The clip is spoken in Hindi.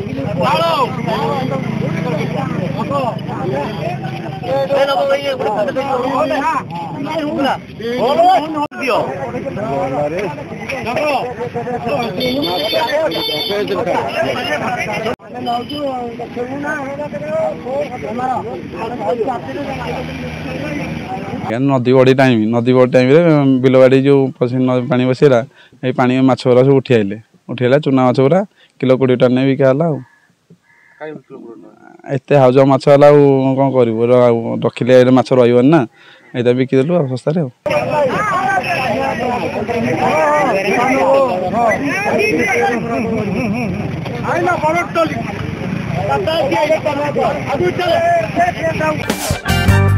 नदी बड़ी टाइम बिलवाड़ी जो पानी बसेला पानी माछ गुरा सब उठेला चुना माछ गुरा किलो 20 टन ने बिका एत हाउज माछ वाला कौन कर रखिले माछ रही ना ये बिकिदेलु सस्तारे आइना।